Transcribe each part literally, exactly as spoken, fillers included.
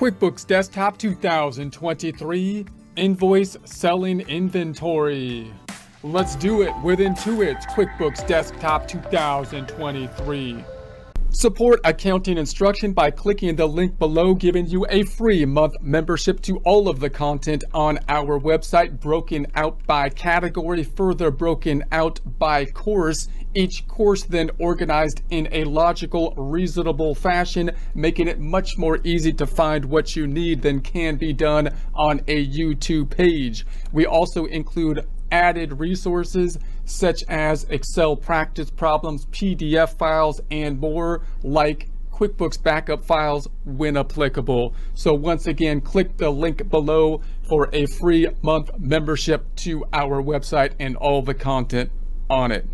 QuickBooks Desktop two thousand twenty-three Invoice Selling Inventory. Let's do it with Intuit's QuickBooks Desktop two thousand twenty-three. Support accounting instruction by clicking the link below, giving you a free month membership to all of the content on our website, broken out by category, further broken out by course, each course then organized in a logical, reasonable fashion, making it much more easy to find what you need than can be done on a YouTube page. We also include added resources such as Excel practice problems, P D F files, and more, like QuickBooks backup files when applicable. So once again, click the link below for a free month membership to our website and all the content on it.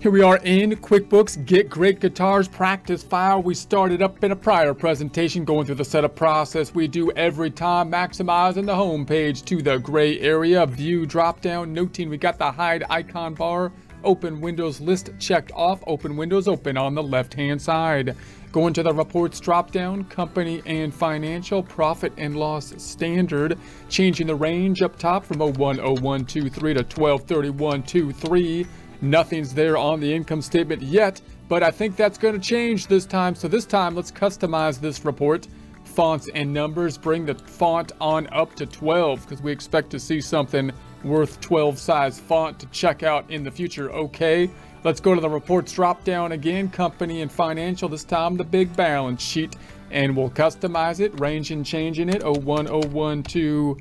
Here we are in QuickBooks Get Great Guitars practice file. We started up in a prior presentation going through the setup process we do every time, maximizing the home page to the gray area, view drop down, noting we got the hide icon bar, open windows list checked off, open windows open on the left hand side. Going to the reports drop down, company and financial, profit and loss standard, changing the range up top from oh one oh one two three to twelve thirty-one twenty-three. Nothing's there on the income statement yet, but I think that's going to change this time. So this time, let's customize this report. Fonts and numbers, bring the font on up to twelve because we expect to see something worth twelve size font to check out in the future. Okay, let's go to the reports drop down again, company and financial, this time the big balance sheet, and we'll customize it, range and changing it oh one oh one two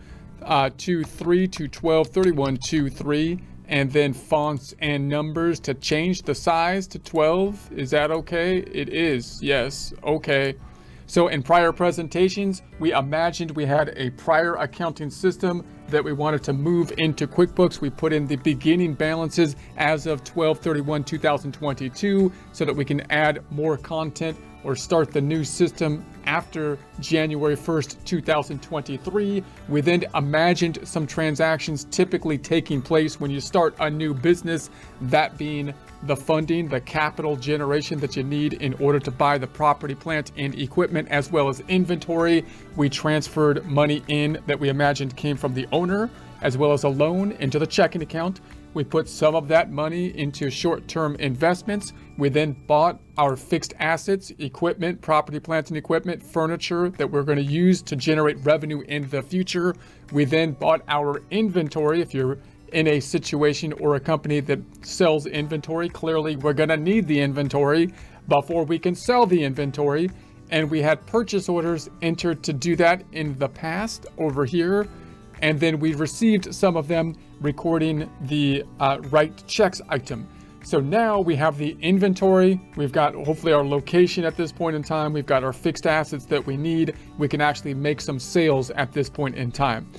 three to twelve thirty-one twenty-three. And then fonts and numbers to change the size to twelve. Is that okay? It is, yes, okay. So in prior presentations, we imagined we had a prior accounting system that we wanted to move into QuickBooks. We put in the beginning balances as of twelve thirty-one two thousand twenty-two so that we can add more content or start the new system after January first two thousand twenty-three. We then imagined some transactions typically taking place when you start a new business, that being the funding, the capital generation that you need in order to buy the property, plant, and equipment, as well as inventory. We transferred money in that we imagined came from the owner, as well as a loan, into the checking account. We put some of that money into short-term investments. We then bought our fixed assets, equipment, property, plants and equipment, furniture that we're going to use to generate revenue in the future. We then bought our inventory. If you're in a situation or a company that sells inventory, clearly we're going to need the inventory before we can sell the inventory. And we had purchase orders entered to do that in the past over here. And then we received some of them, recording the uh, right checks item. So now we have the inventory. We've got hopefully our location at this point in time. We've got our fixed assets that we need. We can actually make some sales at this point in time.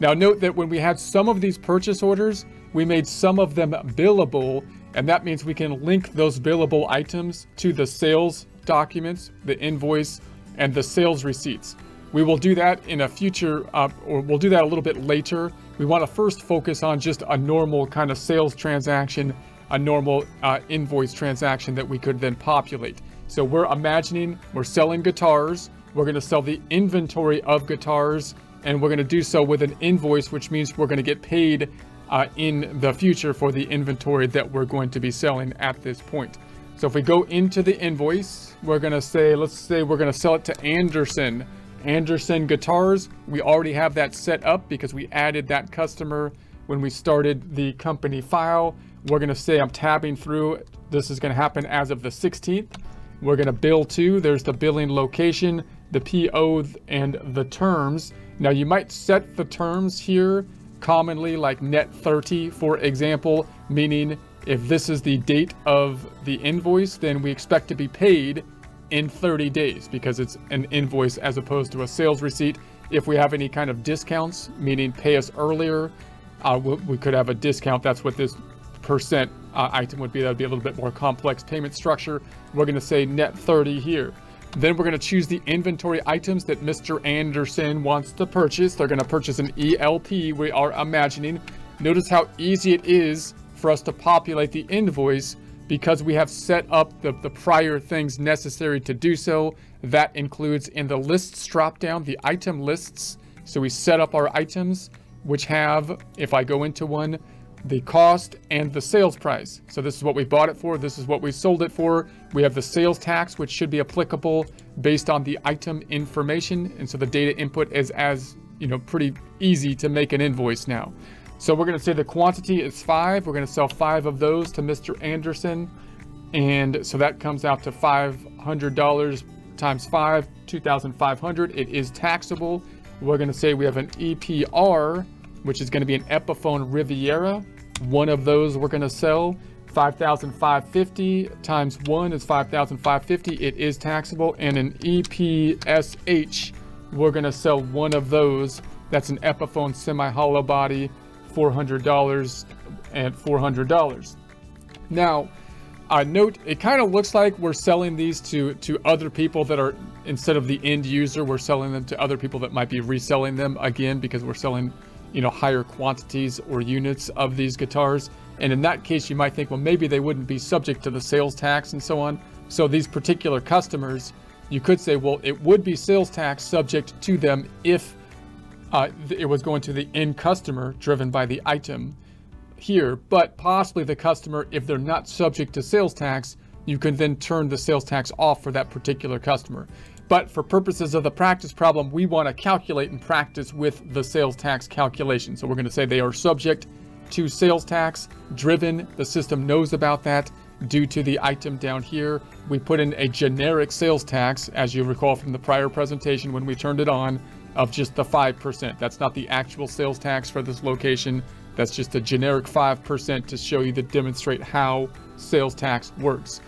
Now note that when we had some of these purchase orders, we made some of them billable, and that means we can link those billable items to the sales documents, the invoice, and the sales receipts. We will do that in a future, uh, or we'll do that a little bit later. We want to first focus on just a normal kind of sales transaction, a normal uh, invoice transaction that we could then populate. So we're imagining we're selling guitars. We're going to sell the inventory of guitars, and we're going to do so with an invoice, which means we're going to get paid uh, in the future for the inventory that we're going to be selling at this point. So if we go into the invoice, we're going to say, let's say we're going to sell it to Anderson. Anderson Guitars, we already have that set up because we added that customer when we started the company file. We're going to say, I'm tabbing through. This is going to happen as of the sixteenth. We're going to bill to. There's the billing location, the P O, and the terms. Now you might set the terms here commonly, like net thirty, for example, meaning if this is the date of the invoice, then we expect to be paid in thirty days because it's an invoice as opposed to a sales receipt. If we have any kind of discounts, meaning pay us earlier, uh, we, we could have a discount. That's what this percent uh, item would be. That would be a little bit more complex payment structure. We're going to say net thirty here. Then we're going to choose the inventory items that Mister Anderson wants to purchase. They're going to purchase an E L P, we are imagining. Notice how easy it is for us to populate the invoice because we have set up the, the prior things necessary to do so. That includes in the lists dropdown, the item lists. So we set up our items, which have, if I go into one, the cost and the sales price. So this is what we bought it for. This is what we sold it for. We have the sales tax, which should be applicable based on the item information. And so the data input is as, you know, pretty easy to make an invoice now. So we're going to say the quantity is five. We're going to sell five of those to Mister Anderson. And so that comes out to five hundred dollars times five, two thousand five hundred dollars. It is taxable. We're going to say we have an E P R, which is going to be an Epiphone Riviera. One of those we're going to sell. five thousand five hundred fifty dollars times one is five thousand five hundred fifty dollars. It is taxable. And an E P S H, we're going to sell one of those. That's an Epiphone semi hollow body, four hundred dollars and four hundred dollars. Now, I note it kind of looks like we're selling these to to other people that are, instead of the end user, we're selling them to other people that might be reselling them again, because we're selling, you know, higher quantities or units of these guitars. And in that case, you might think, well, maybe they wouldn't be subject to the sales tax and so on. So these particular customers, you could say, well, it would be sales tax subject to them if uh, it was going to the end customer driven by the item here, but possibly the customer, if they're not subject to sales tax, you can then turn the sales tax off for that particular customer. But for purposes of the practice problem, we want to calculate and practice with the sales tax calculation. So we're going to say they are subject to sales tax driven. The system knows about that due to the item down here. We put in a generic sales tax, as you recall from the prior presentation when we turned it on, of just the five percent. That's not the actual sales tax for this location. That's just a generic five percent to show you, to demonstrate how sales tax works.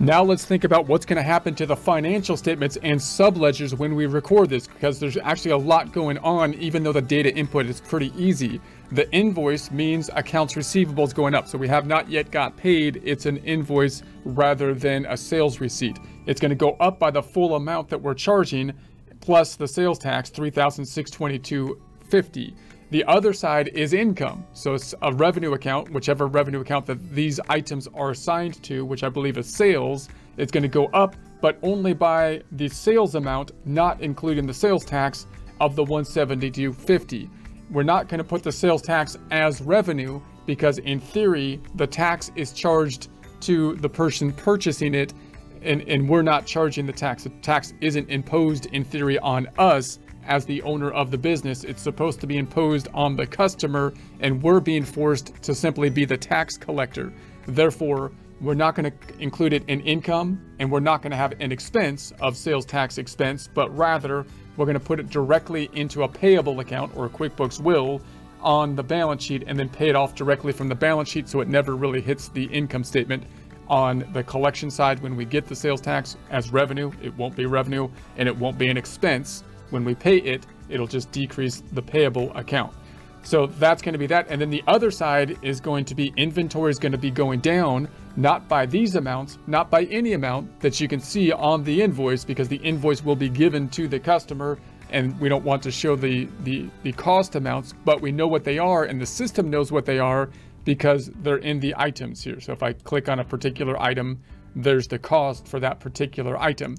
Now let's think about what's going to happen to the financial statements and subledgers when we record this, because there's actually a lot going on, even though the data input is pretty easy. The invoice means accounts receivable is going up. So we have not yet got paid. It's an invoice rather than a sales receipt. It's going to go up by the full amount that we're charging, plus the sales tax, three thousand six hundred twenty-two dollars and fifty cents. The other side is income. So it's a revenue account, whichever revenue account that these items are assigned to, which I believe is sales, it's going to go up, but only by the sales amount, not including the sales tax of the one hundred seventy-two dollars and fifty cents. We're not going to put the sales tax as revenue, because in theory, the tax is charged to the person purchasing it, and, and we're not charging the tax. The tax isn't imposed in theory on us as the owner of the business. It's supposed to be imposed on the customer, and we're being forced to simply be the tax collector. Therefore, we're not going to include it in income, and we're not going to have an expense of sales tax expense, but rather we're going to put it directly into a payable account, or QuickBooks will, on the balance sheet, and then pay it off directly from the balance sheet, so it never really hits the income statement. On the collection side, when we get the sales tax as revenue, it won't be revenue, and it won't be an expense. When we pay it, it'll just decrease the payable account. So that's going to be that. And then the other side is going to be inventory is going to be going down, not by these amounts, not by any amount that you can see on the invoice, because the invoice will be given to the customer, and we don't want to show the, the, the cost amounts, but we know what they are, and the system knows what they are because they're in the items here. So if I click on a particular item, there's the cost for that particular item.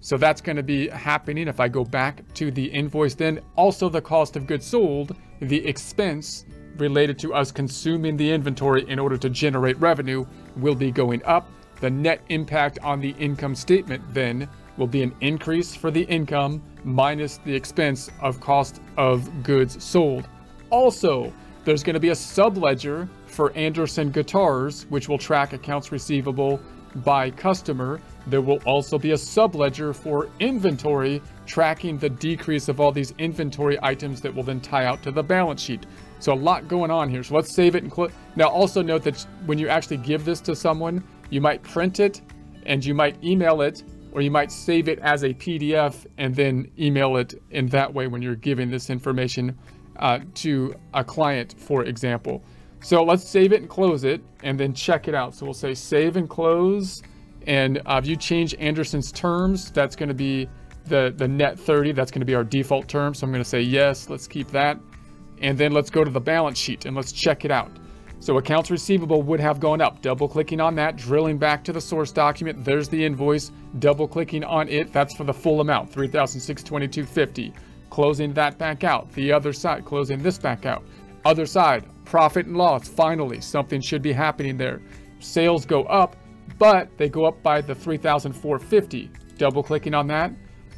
So that's going to be happening. If I go back to the invoice, then also the cost of goods sold, the expense related to us consuming the inventory in order to generate revenue, will be going up. The net impact on the income statement then will be an increase for the income minus the expense of cost of goods sold. Also, there's going to be a subledger for Anderson Guitars, which will track accounts receivable by customer. There will also be a subledger for inventory, tracking the decrease of all these inventory items that will then tie out to the balance sheet. So a lot going on here. So let's save it and click. Now also note that when you actually give this to someone, you might print it and you might email it, or you might save it as a P D F and then email it in that way when you're giving this information uh, to a client, for example. So let's save it and close it and then check it out. So we'll say save and close. And uh, if you change Anderson's terms, that's going to be the, the net thirty. That's going to be our default term. So I'm going to say yes, let's keep that. And then let's go to the balance sheet and let's check it out. So accounts receivable would have gone up. Double clicking on that, drilling back to the source document, there's the invoice. Double clicking on it, that's for the full amount, three thousand six hundred twenty-two dollars and fifty cents. Closing that back out, the other side, closing this back out. Other side, profit and loss, finally, something should be happening there. Sales go up, but they go up by the three thousand four hundred fifty dollars. Double clicking on that,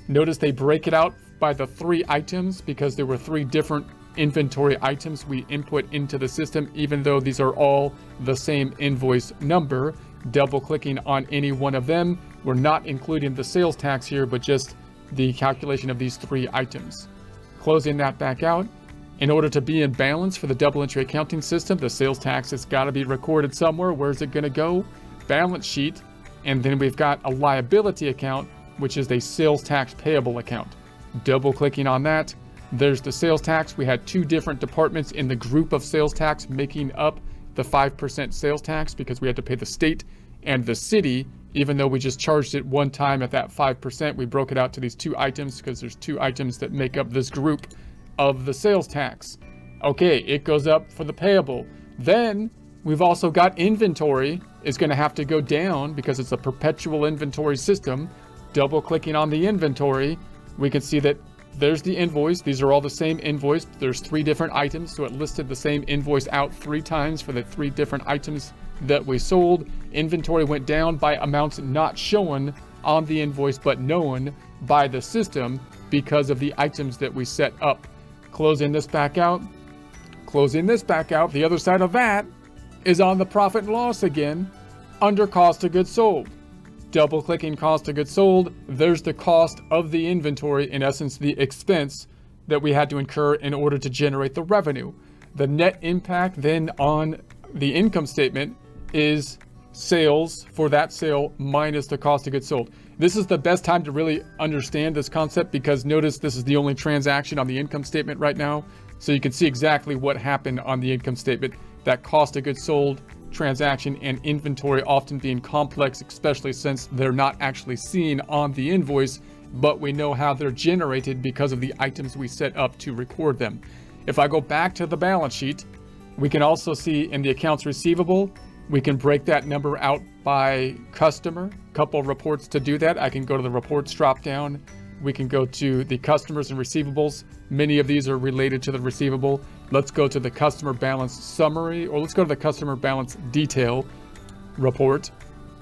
notice they break it out by the three items because there were three different inventory items we input into the system, even though these are all the same invoice number. Double clicking on any one of them, we're not including the sales tax here, but just the calculation of these three items. Closing that back out. In order to be in balance for the double entry accounting system, the sales tax has got to be recorded somewhere. Where's it going to go? Balance sheet. And then we've got a liability account, which is a sales tax payable account. Double clicking on that, there's the sales tax. We had two different departments in the group of sales tax making up the five percent sales tax because we had to pay the state and the city, even though we just charged it one time at that five percent. We broke it out to these two items because there's two items that make up this group of the sales tax. Okay, it goes up for the payable. Then we've also got inventory is going to have to go down because it's a perpetual inventory system. Double clicking on the inventory, we can see that there's the invoice. These are all the same invoice. There's three different items, so it listed the same invoice out three times for the three different items that we sold. Inventory went down by amounts not shown on the invoice but known by the system because of the items that we set up. Closing this back out, closing this back out. The other side of that is on the profit and loss again under cost of goods sold. Double clicking cost of goods sold, there's the cost of the inventory, in essence the expense that we had to incur in order to generate the revenue. The net impact then on the income statement is sales for that sale minus the cost of goods sold. This is the best time to really understand this concept because notice this is the only transaction on the income statement right now. So you can see exactly what happened on the income statement, that cost of goods sold transaction and inventory often being complex, especially since they're not actually seen on the invoice, but we know how they're generated because of the items we set up to record them. If I go back to the balance sheet, we can also see in the accounts receivable, we can break that number out by customer. Couple reports to do that. I can go to the reports drop down. We can go to the customers and receivables. Many of these are related to the receivable. Let's go to the customer balance summary, or let's go to the customer balance detail report.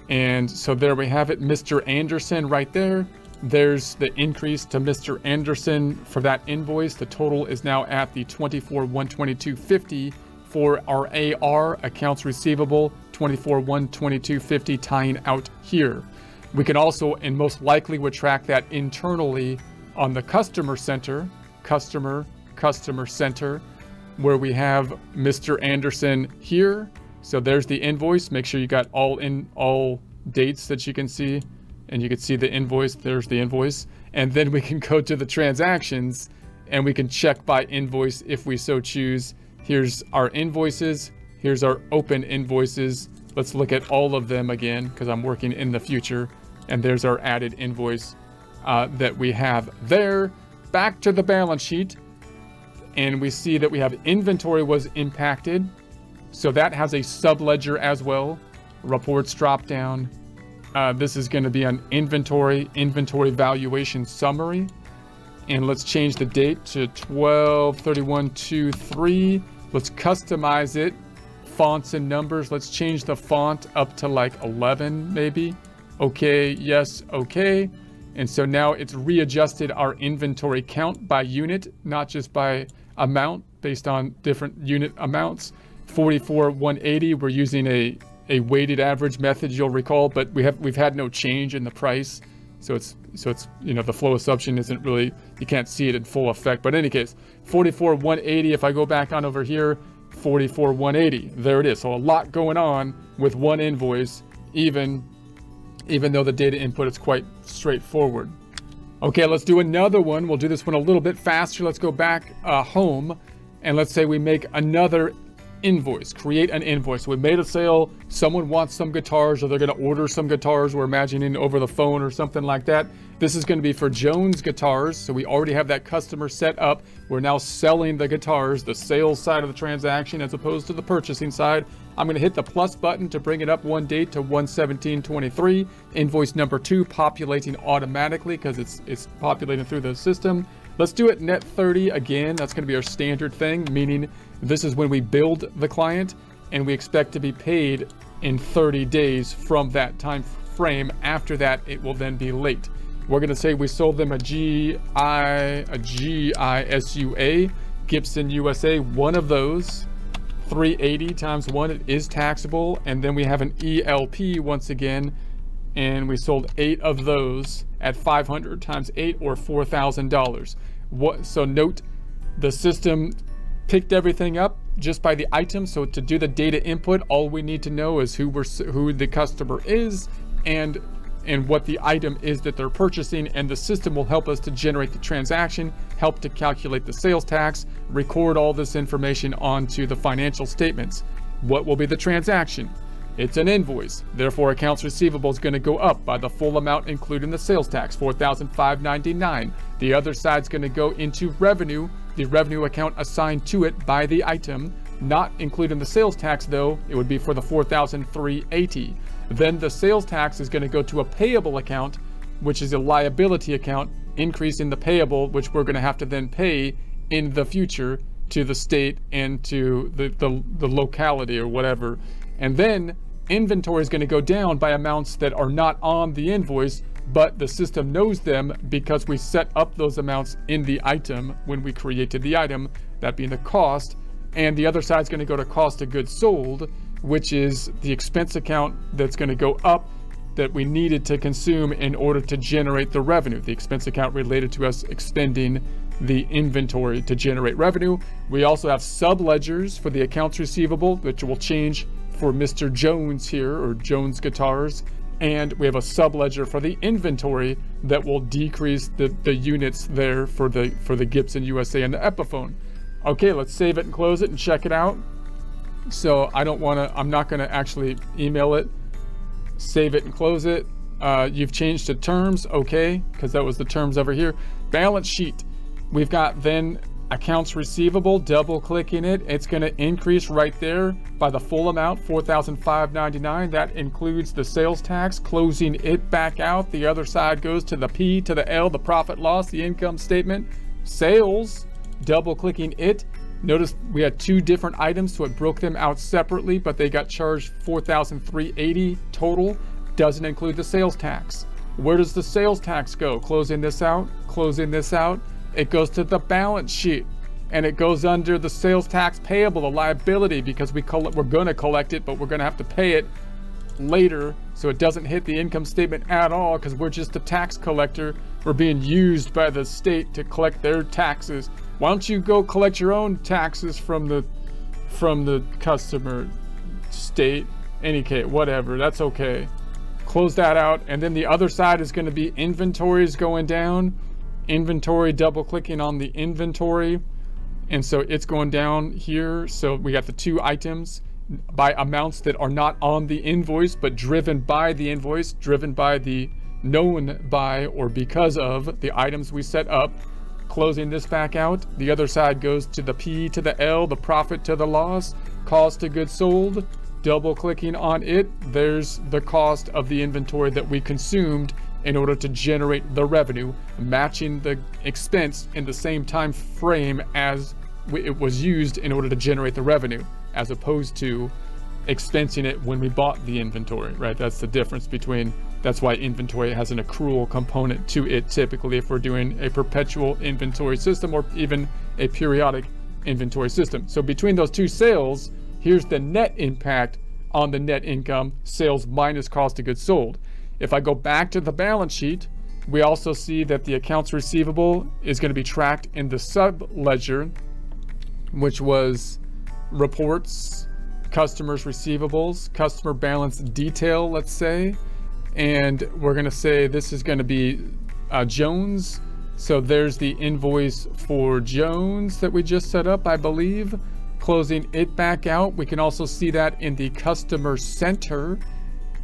And so there we have it, Mister Anderson right there. There's the increase to Mister Anderson for that invoice. The total is now at the twenty-four thousand one hundred twenty-two dollars and fifty cents for our A R, accounts receivable, twenty-four thousand one hundred twenty-two dollars and fifty cents tying out here. We can also, and most likely would track that internally on the customer center, customer, customer center, where we have Mister Anderson here. So there's the invoice. Make sure you got all in all dates that you can see, and you can see the invoice. There's the invoice. And then we can go to the transactions and we can check by invoice if we so choose. Here's our invoices. Here's our open invoices. Let's look at all of them again because I'm working in the future. And there's our added invoice uh, that we have there. Back to the balance sheet. And we see that we have inventory was impacted. So that has a subledger as well. Reports drop down. Uh, this is going to be an inventory, inventory valuation summary. And let's change the date to twelve thirty-one twenty-three. Let's customize it. Fonts and numbers. Let's change the font up to like eleven maybe. Okay, yes, okay. And so now it's readjusted our inventory count by unit, not just by amount, based on different unit amounts. forty-four thousand one hundred eighty, we're using a, a weighted average method, you'll recall, but we have, we've had no change in the price. So it's, so it's, you know, the flow assumption isn't really, you can't see it in full effect. But in any case, forty-four thousand one hundred eighty, if I go back on over here, forty-four thousand one hundred eighty, there it is. So a lot going on with one invoice, even, even though the data input is quite straightforward. Okay, let's do another one. We'll do this one a little bit faster. Let's go back uh, home and let's say we make another invoice, create an invoice. We made a sale, someone wants some guitars or they're gonna order some guitars, we're imagining over the phone or something like that. This is going to be for Jones Guitars, so we already have that customer set up. We're now selling the guitars, the sales side of the transaction as opposed to the purchasing side. I'm going to hit the plus button to bring it up one date to one seventeen twenty-three. Invoice number two populating automatically because it's it's populating through the system. Let's do it net thirty again. That's going to be our standard thing, meaning this is when we build the client and we expect to be paid in thirty days from that time frame. After that, it will then be late. We're going to say we sold them a G I, a G I S U A, Gibson U S A, one of those. three eighty times one, it is taxable. And then we have an E L P once again, and we sold eight of those at five hundred times eight, or four thousand dollars. What? So note, the system picked everything up just by the item. So to do the data input, all we need to know is who we're, who the customer is, and and what the item is that they're purchasing, and the system will help us to generate the transaction, help to calculate the sales tax, record all this information onto the financial statements. What will be the transaction? It's an invoice. Therefore, accounts receivable is going to go up by the full amount, including the sales tax, four thousand five hundred ninety-nine dollars. The other side's going to go into revenue, the revenue account assigned to it by the item, not including the sales tax though. It would be for the four thousand three hundred eighty dollars. Then the sales tax is going to go to a payable account, which is a liability account, increasing the payable, which we're going to have to then pay in the future to the state and to the, the, the locality or whatever. And then inventory is going to go down by amounts that are not on the invoice, but the system knows them because we set up those amounts in the item when we created the item, that being the cost. And the other side is going to go to cost of goods sold, which is the expense account that's going to go up that we needed to consume in order to generate the revenue. The expense account related to us expending the inventory to generate revenue. We also have subledgers for the accounts receivable, which will change for Mister Jones here, or Jones Guitars. And we have a subledger for the inventory that will decrease the, the units there for the, for the Gibson U S A and the Epiphone. Okay, let's save it and close it and check it out. So I don't want to, I'm not going to actually email it, save it and close it. Uh, you've changed the terms. Okay. Cause that was the terms over here. Balance sheet. We've got then accounts receivable, double clicking it. It's going to increase right there by the full amount, four thousand five hundred ninety-nine dollars. That includes the sales tax, closing it back out. The other side goes to the P to the L, the profit loss, the income statement, sales, double clicking it. Notice we had two different items, so it broke them out separately, but they got charged four thousand three hundred eighty dollars total. Doesn't include the sales tax. Where does the sales tax go? Closing this out, closing this out. It goes to the balance sheet, and it goes under the sales tax payable, a liability, because we call it, we're going to collect it, but we're going to have to pay it later, so it doesn't hit the income statement at all because we're just a tax collector. We're being used by the state to collect their taxes. Why don't you go collect your own taxes from the from the customer state? Any case, whatever, that's okay. Close that out, and then the other side is going to be inventories going down. Inventory, double clicking on the inventory, and so it's going down here. So we got the two items by amounts that are not on the invoice, but driven by the invoice, driven by the known by or because of the items we set up. Closing this back out, the other side goes to the P to the L, the profit to the loss, cost of goods sold, double clicking on it. There's the cost of the inventory that we consumed in order to generate the revenue, matching the expense in the same time frame as it was used in order to generate the revenue, as opposed to expensing it when we bought the inventory, right? That's the difference between, that's why inventory has an accrual component to it typically if we're doing a perpetual inventory system or even a periodic inventory system. So between those two sales, here's the net impact on the net income, sales minus cost of goods sold. If I go back to the balance sheet, we also see that the accounts receivable is going to be tracked in the sub ledger, which was reports, customers receivables, customer balance detail, let's say, and we're going to say this is going to be uh, Jones. So there's the invoice for Jones that we just set up, I believe. Closing it back out, we can also see that in the customer center,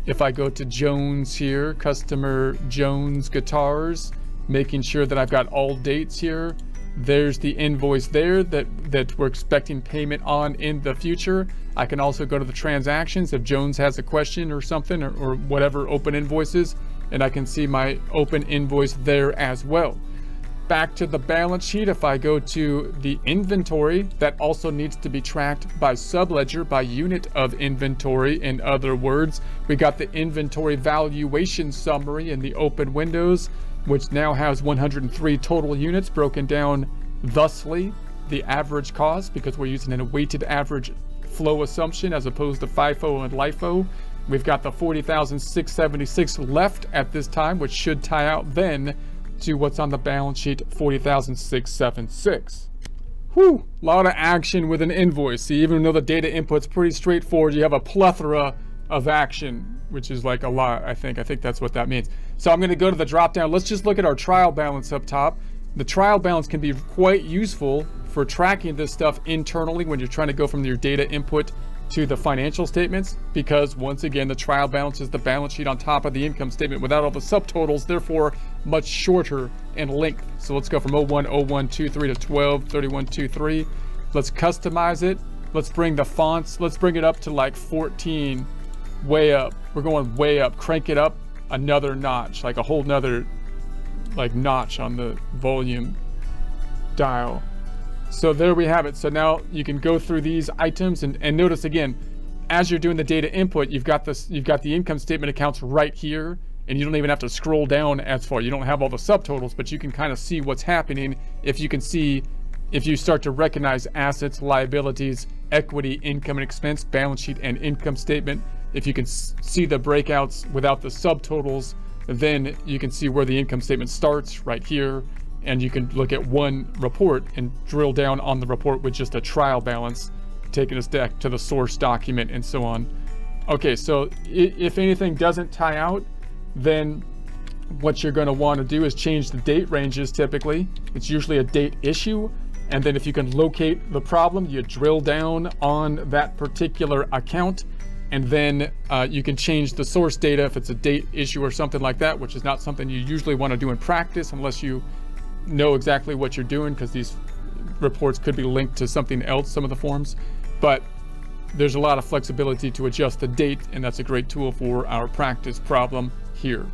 If I go to Jones here, customer Jones Guitars, making sure that I've got all dates here, there's the invoice there that, that we're expecting payment on in the future. I can also go to the transactions if Jones has a question or something, or, or whatever, open invoices, and I can see my open invoice there as well. Back to the balance sheet, if I go to the inventory, that also needs to be tracked by subledger, by unit of inventory. In other words, we got the inventory valuation summary in the open windows, which now has one hundred three total units broken down thusly. The average cost, because we're using a weighted average flow assumption as opposed to FIFO and LIFO. We've got the forty thousand six hundred seventy-six left at this time, which should tie out then to what's on the balance sheet, forty thousand six hundred seventy-six. Whew, a lot of action with an invoice. See, even though the data input's pretty straightforward, you have a plethora of action, which is like a lot, I think. I think that's what that means. So I'm gonna go to the drop down. Let's just look at our trial balance up top. The trial balance can be quite useful for tracking this stuff internally when you're trying to go from your data input to the financial statements, because once again, the trial balance is the balance sheet on top of the income statement without all the subtotals, therefore much shorter in length. So let's go from oh one oh one two three to twelve thirty-one twenty-three. Let's customize it. Let's bring the fonts, let's bring it up to like fourteen, way up. We're going way up, crank it up another notch, like a whole nother like notch on the volume dial. So there we have it. So now you can go through these items and, and notice again, as you're doing the data input, you've got this, you've got the income statement accounts right here, and you don't even have to scroll down as far. You don't have all the subtotals, but you can kind of see what's happening if you can see, if you start to recognize assets, liabilities, equity, income and expense, balance sheet and income statement. If you can see the breakouts without the subtotals, then you can see where the income statement starts right here. And you can look at one report and drill down on the report with just a trial balance, taking us back to the source document and so on. Okay, so if anything doesn't tie out, then what you're going to want to do is change the date ranges typically. It's usually a date issue. And then if you can locate the problem, you drill down on that particular account. And then uh, you can change the source data if it's a date issue or something like that, which is not something you usually want to do in practice unless you know exactly what you're doing, because these reports could be linked to something else, some of the forms. But there's a lot of flexibility to adjust the date, and that's a great tool for our practice problem here.